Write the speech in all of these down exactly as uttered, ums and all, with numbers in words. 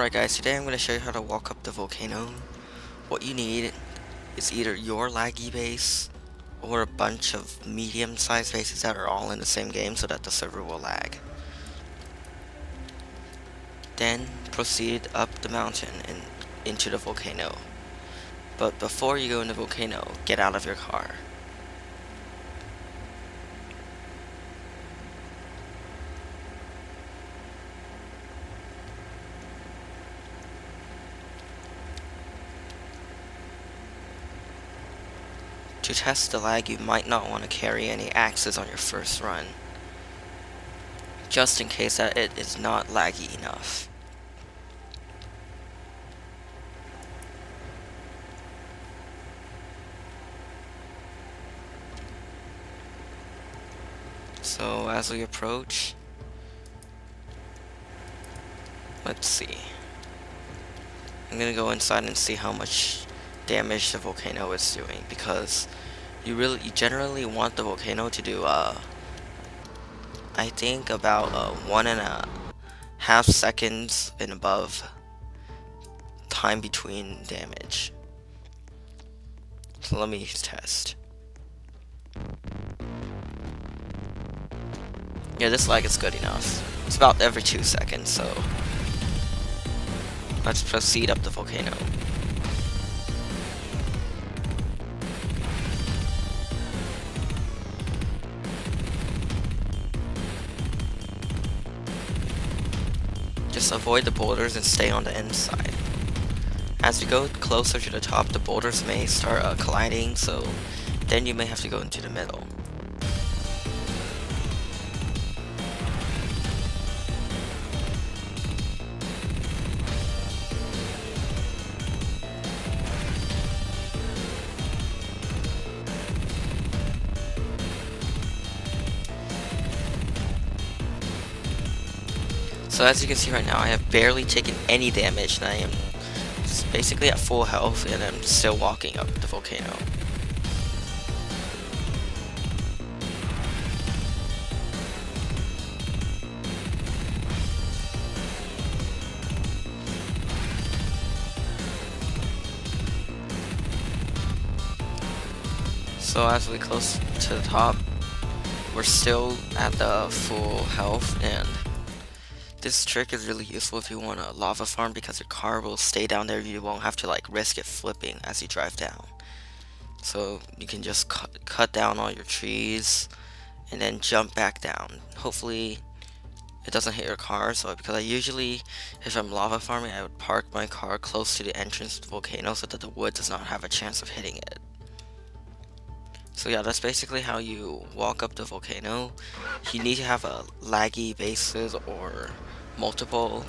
Alright guys, today I'm going to show you how to walk up the volcano. What you need is either your laggy base or a bunch of medium sized bases that are all in the same game so that the server will lag. Then proceed up the mountain and into the volcano. But before you go in the volcano, get out of your car. To test the lag, you might not want to carry any axes on your first run, just in case that it is not laggy enough. So as we approach, let's see. I'm gonna go inside and see how much damage the volcano is doing, because you really you generally want the volcano to do uh I think about uh, one and a half seconds and above time between damage. So let me test. Yeah, this lag is good enough. It's about every two seconds, so let's proceed up the volcano. Just avoid the boulders and stay on the inside. As you go closer to the top, the boulders may start uh, colliding, so then you may have to go into the middle. So as you can see right now, I have barely taken any damage and I am basically at full health, and I'm still walking up the volcano. So as we close to the top, we're still at the full health, and this trick is really useful if you want a lava farm, because your car will stay down there. You won't have to like risk it flipping as you drive down. So you can just cu cut down all your trees and then jump back down. Hopefully it doesn't hit your car. So because I usually, if I'm lava farming, I would park my car close to the entrance to the volcano so that the wood does not have a chance of hitting it. So yeah, that's basically how you walk up the volcano. You need to have a laggy bases or multiple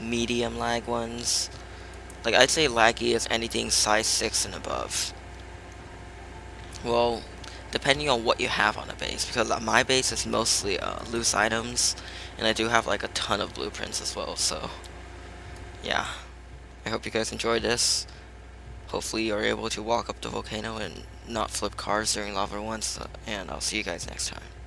medium lag ones. Like, I'd say laggy is anything size six and above. Well, depending on what you have on a base, because my base is mostly uh, loose items, and I do have like a ton of blueprints as well. So yeah, I hope you guys enjoyed this. Hopefully you're able to walk up the volcano and not flip cars during lava once, uh, and I'll see you guys next time.